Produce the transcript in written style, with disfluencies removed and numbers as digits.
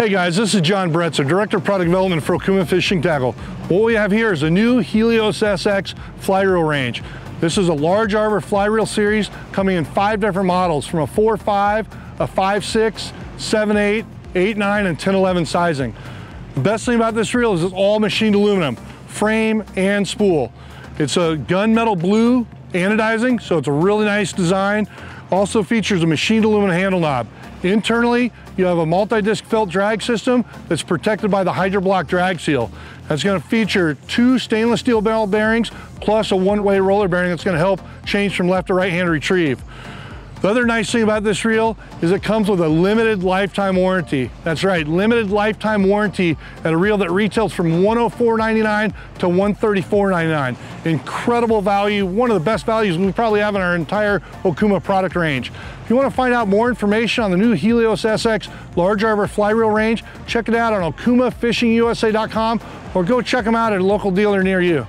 Hey guys, this is John Bretzer, Director of Product Development for Okuma Fishing Tackle. What we have here is a new Helios SX fly reel range. This is a large arbor fly reel series coming in 5 different models from a 4.5, a 5.6, 7.8, 8.9, and 10.11 sizing. The best thing about this reel is it's all machined aluminum, frame and spool. It's a gunmetal blue anodizing, so it's a really nice design. Also features a machined aluminum handle knob. Internally, you have a multi-disc felt drag system that's protected by the HydroBlock drag seal. That's going to feature 2 stainless steel barrel bearings plus a one-way roller bearing that's going to help change from left to right hand retrieve. The other nice thing about this reel is it comes with a limited lifetime warranty. That's right, limited lifetime warranty at a reel that retails from $104.99 to $134.99. Incredible value, one of the best values we probably have in our entire Okuma product range. If you want to find out more information on the new Helios SX large arbor fly reel range, check it out on OkumaFishingUSA.com or go check them out at a local dealer near you.